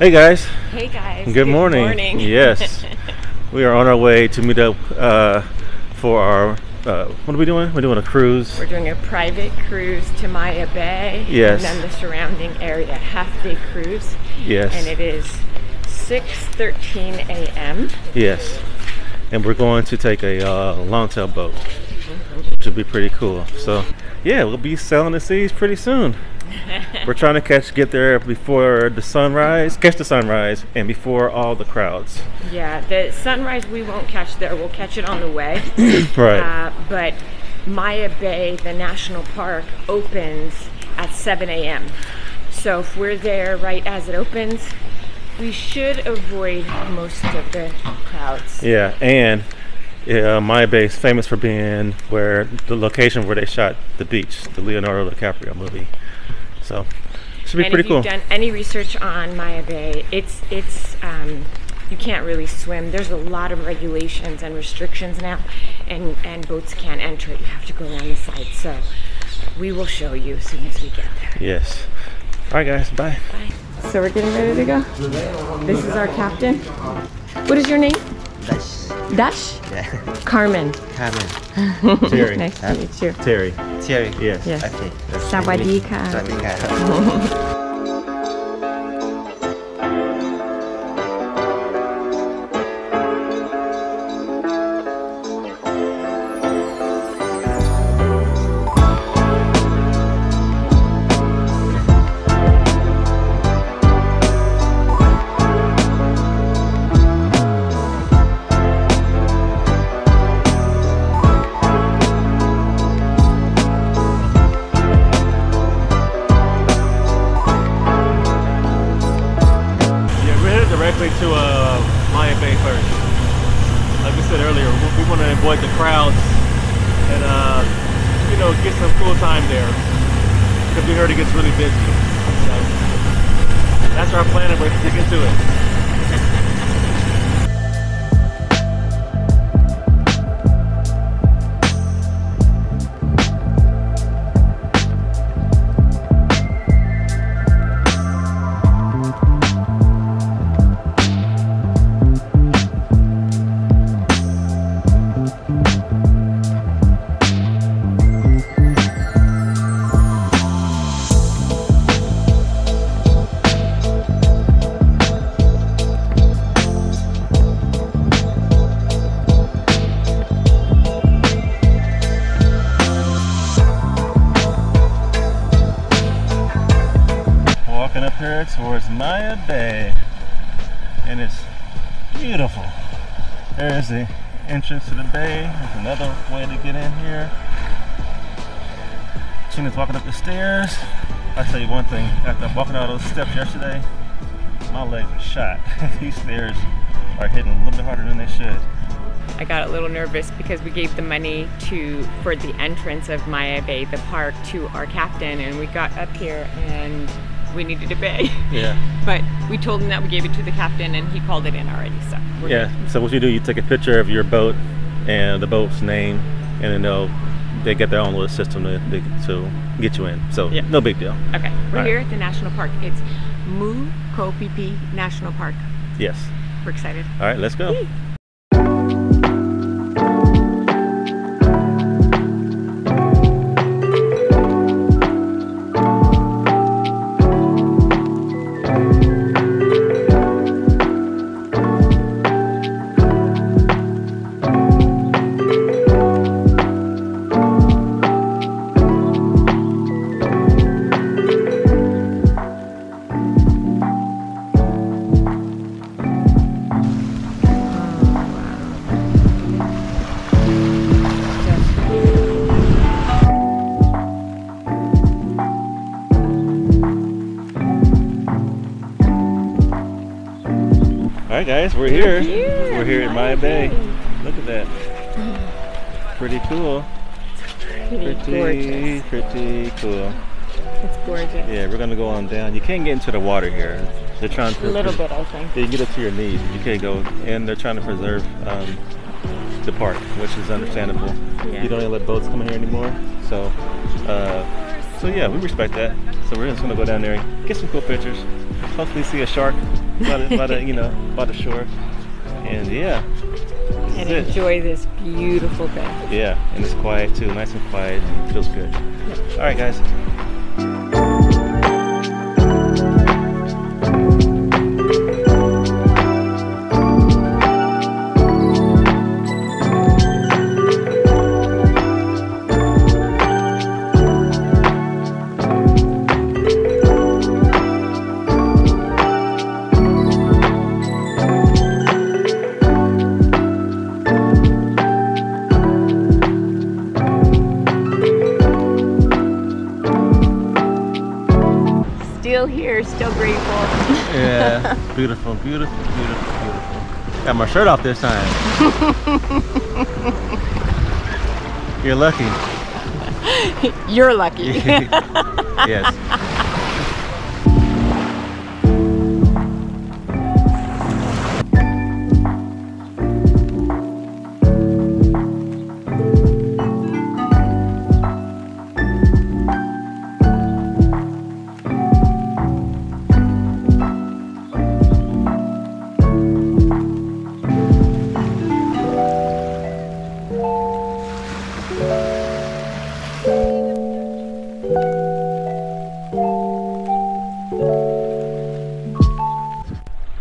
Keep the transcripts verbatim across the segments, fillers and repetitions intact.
Hey guys. Hey guys. Good, Good morning. morning. Yes. We are on our way to meet up uh, for our, uh, what are we doing? We're doing a cruise. We're doing a private cruise to Maya Bay. Yes. And then the surrounding area, half day cruise. Yes. And it is six thirteen a m Yes. And we're going to take a uh, long tail boat, mm-hmm. which will be pretty cool. So yeah, we'll be sailing the seas pretty soon. We're trying to catch get there before the sunrise, catch the sunrise, and before all the crowds. Yeah, the sunrise we won't catch there. We'll catch it on the way. Right. Uh, but Maya Bay, the national park, opens at seven a m So if we're there right as it opens, we should avoid most of the crowds. Yeah, and uh, Maya Bay is famous for being where the location where they shot The Beach, the Leonardo DiCaprio movie. So, should be and pretty if cool. If you've done any research on Maya Bay, it's it's um, you can't really swim. There's a lot of regulations and restrictions now, and and boats can't enter it. You have to go around the side. So, we will show you as soon as we get there. Yes. All right, guys. Bye. Bye. So we're getting ready to go. This is our captain. What is your name? Dash. Dash? Yeah. Carmen. Carmen. Terry. Nice to meet you. Terry. Terry. Yes. Yes. Okay. Sawadee ka. Sawadee ka. To uh, Maya Bay first. Like we said earlier, we, we want to avoid the crowds and uh, you know, get some cool time there because we heard it gets really busy. So that's our plan, and we're sticking to it. Towards Maya Bay, and it's beautiful. There's the entrance to the bay. There's another way to get in here. Gina's walking up the stairs. I'll tell you one thing, after walking all those steps yesterday, my leg was shot. These stairs are hitting a little bit harder than they should. I got a little nervous because we gave the money to for the entrance of Maya Bay, the park, to our captain, and we got up here and we needed to pay. Yeah. But we told him that we gave it to the captain, and he called it in already. So we're yeah. Good. So what you do, you take a picture of your boat and the boat's name, and then they'll they get their own little system to to get you in. So yeah. No big deal. Okay. We're All here right. at the national park. It's Mu Ko Phi Phi National Park. Yes. We're excited. All right, let's go. Yee. Alright guys, we're here. here. We're here in Maya Bay. Look at that. Pretty cool. It's pretty, pretty, pretty cool. It's gorgeous. Yeah, we're gonna go on down. You can't get into the water here. They're trying to a little bit, I think. They get up to your knees. You can't go, and they're trying to preserve um, the park, which is understandable. Yeah. You don't even let boats come in here anymore. So, uh, so yeah, we respect that. So we're just gonna go down there and get some cool pictures. Hopefully, see a shark by the, by the you know by the shore, and yeah. And enjoy it. This beautiful day. Yeah, and it's quiet too. Nice and quiet. It feels good. Yeah. All right, guys. Here, still grateful. Yeah, beautiful, beautiful, beautiful, beautiful. Got my shirt off this time. You're lucky. You're lucky. Yes.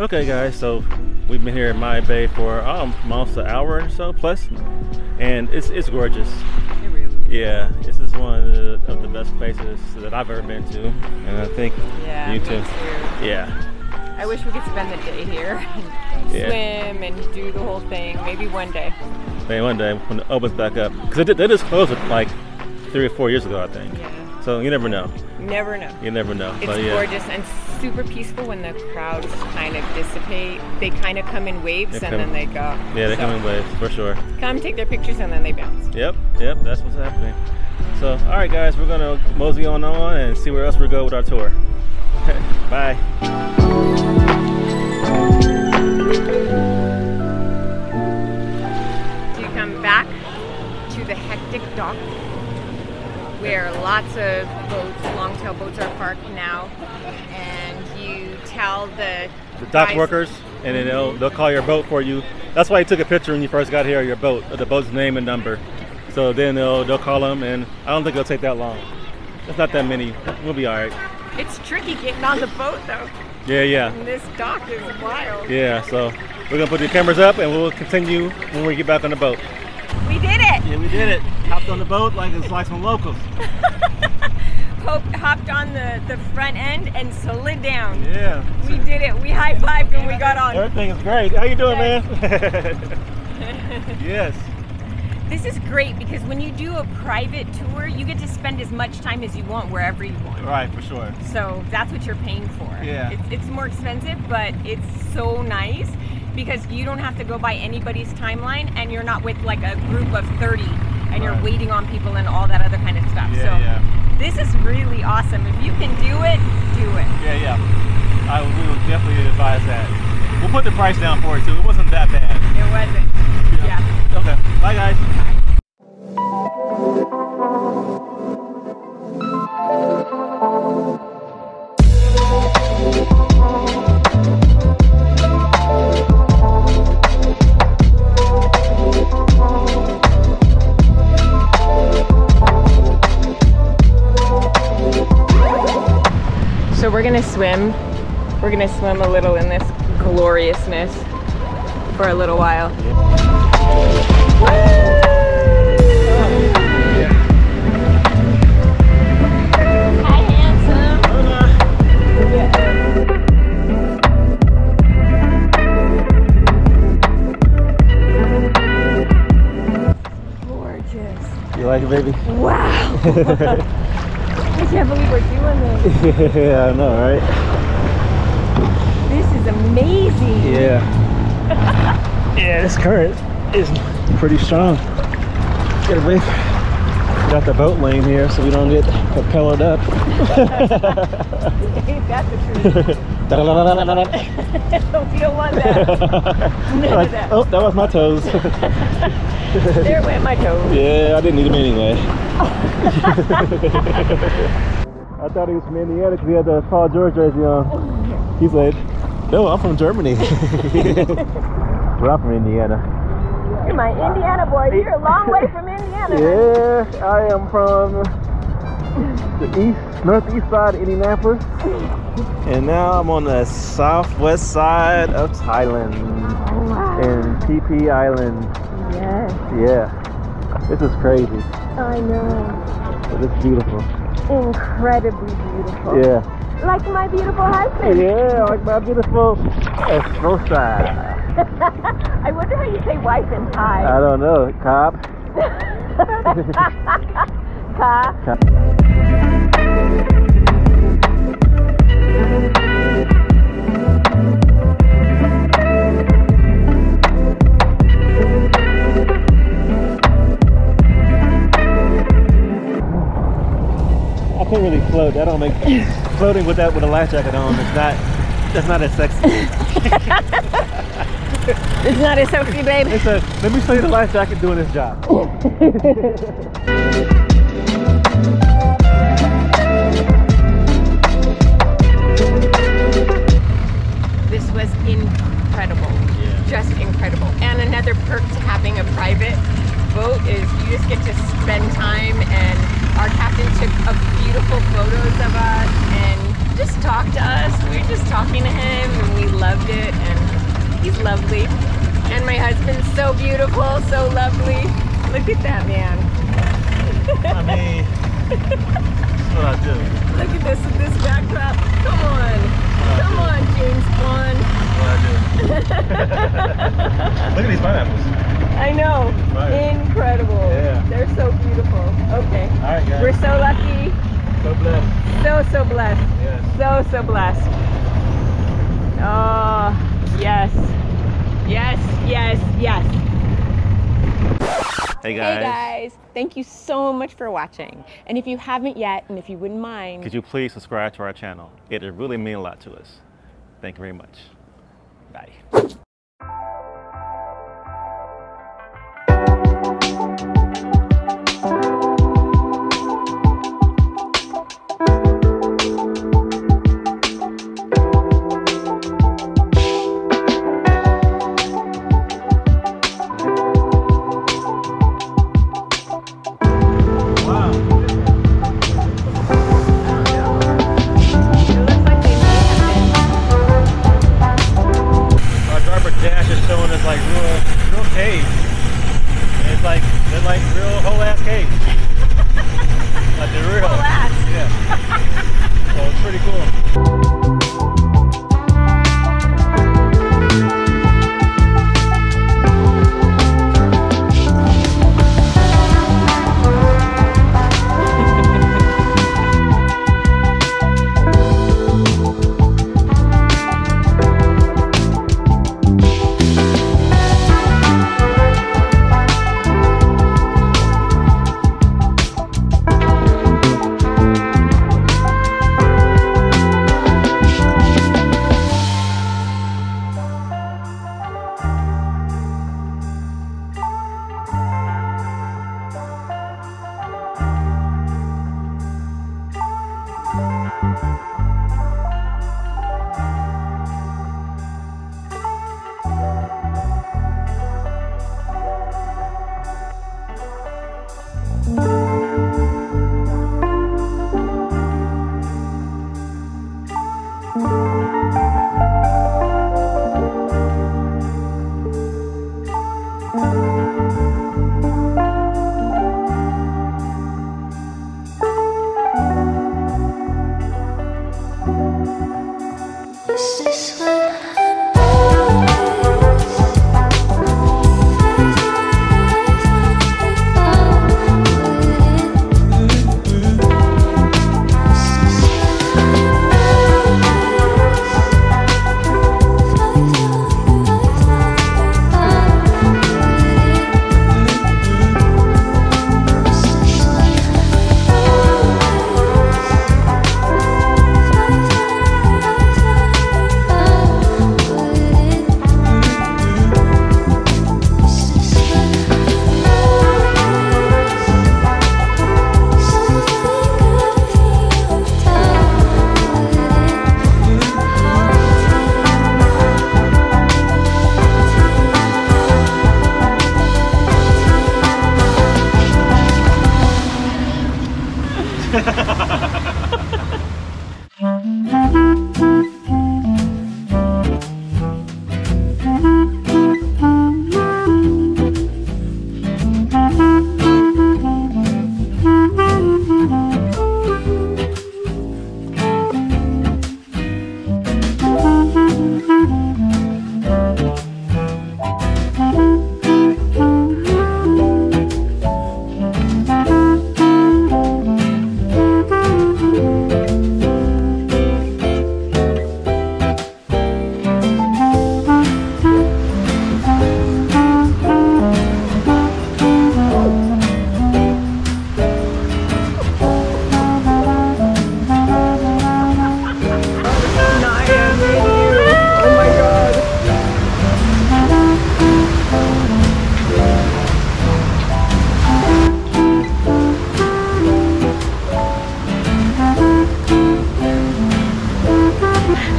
Okay guys, so we've been here in Maya Bay for um, almost an hour or so plus, and it's, it's gorgeous. It really is. Yeah, this is one of the, of the best places that I've ever been to, and I think yeah, you too. too. Yeah. I wish we could spend the day here and yeah. swim and do the whole thing, maybe one day. Maybe one day when it opens back up, because they, they just closed it like three or four years ago I think. Yeah. So you never know. Never know. You never know. It's but, yeah. gorgeous and super peaceful when the crowds kind of dissipate. They kind of come in waves come, and then they go. Yeah, they so, come in waves for sure. Come take their pictures and then they bounce. Yep, yep, that's what's happening. So, all right, guys, we're gonna mosey on on and see where else we go with our tour. Bye. So you come back to the hectic dock, where lots of boats, long-tail boats are parked now, and you tell the, the dock workers, and then they'll, they'll call your boat for you. That's why you took a picture when you first got here of your boat, of the boat's name and number. So then they'll, they'll call them, and I don't think it'll take that long. It's not that many. We'll be all right. It's tricky getting on the boat, though. Yeah, yeah. And this dock is wild. Yeah, so we're going to put the cameras up, and we'll continue when we get back on the boat. We did it! Yeah, we did it. Hopped on the boat like it's like some locals. Hopped on the, the front end and slid down. Yeah. We did it. We high-fived when we got on. Everything is great. How you doing, yes. man? Yes. This is great because when you do a private tour, you get to spend as much time as you want wherever you want. Right, for sure. So that's what you're paying for. Yeah. It's, it's more expensive, but it's so nice. Because you don't have to go by anybody's timeline, and you're not with like a group of thirty, and you're right. waiting on people and all that other kind of stuff. Yeah, so yeah. this is really awesome. If you can do it, do it. Yeah, yeah. I we would definitely advise that. We'll put the price down for it too. It wasn't that bad. It wasn't. Yeah. yeah. Okay. Bye, guys. Bye. So we're gonna swim. We're gonna swim a little in this gloriousness for a little while. Woo! You like it, baby? Wow! I can't believe we're doing this. Yeah, I know, right? This is amazing. Yeah. Yeah, this current is pretty strong. Get away. Got the boat lane here so we don't get propelled up. That's the truth. We don't want that. None like, of that. Oh, that was my toes. There went my toes. Yeah, I didn't need them anyway. I thought he was from Indiana because he had the Paul George jersey on. He said, no, I'm from Germany. But I'm from Indiana. You're my Indiana boy. You're a long way from Indiana. Yeah, I am from the east, northeast side of Indianapolis. And now I'm on the southwest side of Thailand. Oh, wow. In Phi Phi Islands. Yes. Yeah. This is crazy. I know. But it's beautiful. Incredibly beautiful. Yeah. Like my beautiful husband. Yeah, like my beautiful esposa. I wonder how you say wife in Thai. I don't know. Cop. Ka. Ka. I can't really float. That don't make floating with that with a life jacket on. It's not. That's not as sexy. It's not as sexy, babe. It's a, let me show you the life jacket doing this job. This was incredible. Yeah. Just incredible. And another perk to having a private boat is you just get to spend time, and our captain took a beautiful photos of us and just talked to us. We were just talking to him and we loved it. And he's lovely, and my husband's so beautiful, so lovely. Look at that man. I mean, that's what I do. Look at this, this backdrop. Come on, come on, James Bond. That's what I do. Look at these pineapples. I know. Fire. Incredible. Yeah. They're so beautiful. Okay. All right, guys. We're so lucky. So blessed. So so blessed. Yes. So so blessed. Oh. Yes, yes, yes, yes. Hey guys. Hey guys, thank you so much for watching. And if you haven't yet, and if you wouldn't mind, could you please subscribe to our channel? It would really mean a lot to us. Thank you very much. Bye.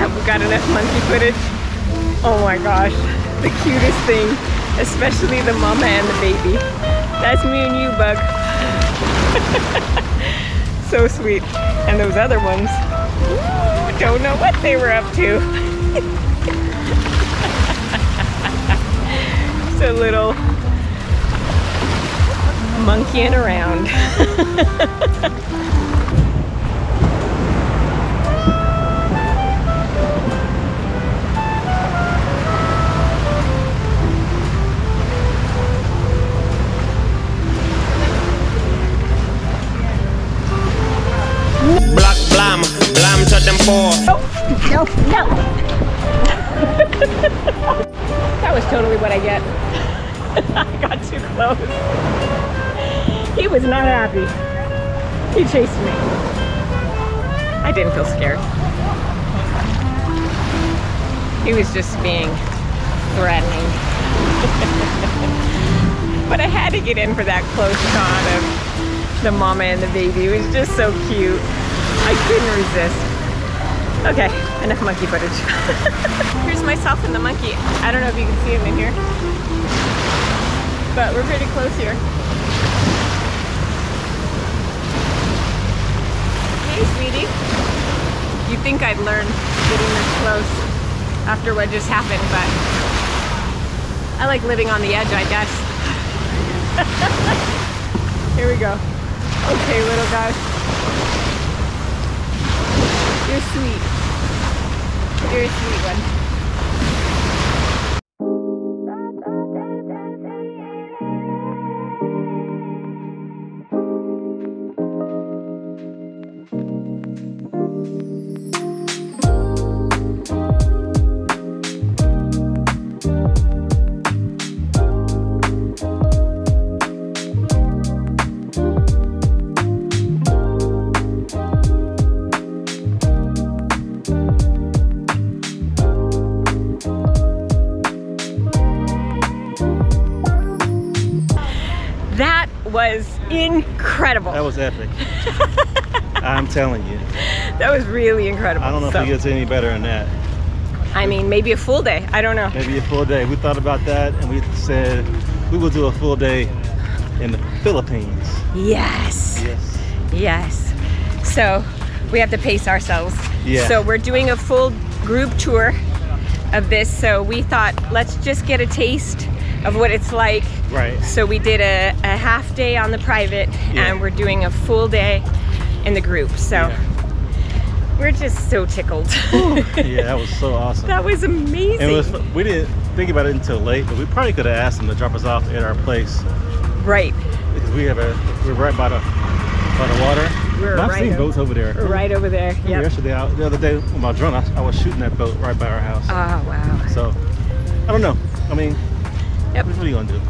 Have we got enough monkey footage? Oh my gosh, the cutest thing, especially the mama and the baby. That's me and you, bug. So sweet. And those other ones, ooh, don't know what they were up to. It's a little monkeying around. Block blam, blam to them four. Oh, no, no. That was totally what I get. I got too close. He was not happy. He chased me. I didn't feel scared. He was just being threatening. But I had to get in for that close shot of the mama and the baby. It was just so cute. I couldn't resist. Okay, enough monkey footage. Here's myself and the monkey. I don't know if you can see him in here, but we're pretty close here. Hey, sweetie. You think I'd learn getting this close after what just happened, but I like living on the edge, I guess. Here we go. Okay, little guy. You're sweet. You're a sweet one. Was incredible. That was epic. I'm telling you. That was really incredible. I don't know so. if it gets any better than that. I mean, maybe a full day. I don't know. Maybe a full day. We thought about that and we said we will do a full day in the Philippines. Yes. Yes. Yes. So we have to pace ourselves. Yeah. So we're doing a full group tour of this. So we thought, let's just get a taste of what it's like. Right. So we did a, a half day on the private, yeah. and we're doing a full day in the group. So yeah. we're just so tickled. Yeah, that was so awesome. That was amazing. And it was, we didn't think about it until late, but we probably could have asked them to drop us off at our place. Right. Because we have a, we're right by the, by the water. We're I've right seen over, boats over there. We're right over there. Yeah. Yesterday, I, the other day with my drone, I, I was shooting that boat right by our house. Oh wow. So I don't know. I mean. Yep. What are you gonna do?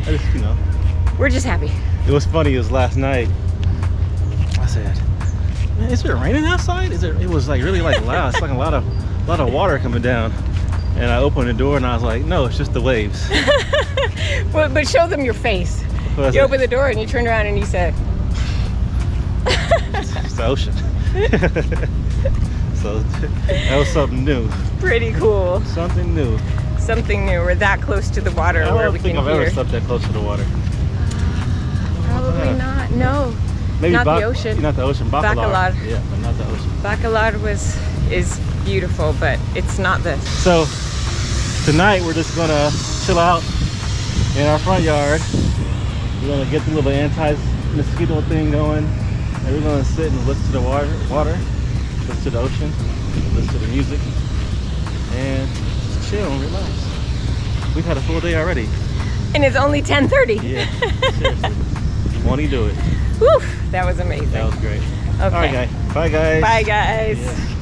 I just, you know. We're just happy. It was funny. It was last night. I said, "Man, is it raining outside?" Is it? It was like really like loud. It's like a lot of, a lot of water coming down. And I opened the door and I was like, "No, it's just the waves." Well, but show them your face. You it? open the door and you turned around and you said, "It's, it's the ocean." So that was something new. Pretty cool. Something new. Something new. We're that close to the water. I don't think I've ever slept that close to the water. Probably not. No. Maybe not the ocean. Not the ocean. Bacalar. Yeah, but not the ocean. Bacalar was is beautiful, but it's not this. So tonight we're just gonna chill out in our front yard. We're gonna get the little anti-mosquito thing going, and we're gonna sit and listen to the water, water, listen to the ocean, listen to the music, and chill and relax. We've had a full day already. And it's only ten thirty. Yeah, seriously. Won't he do it? Woof, that was amazing. That was great. Okay. All right, guys. Bye, guys. Bye, guys. Yeah.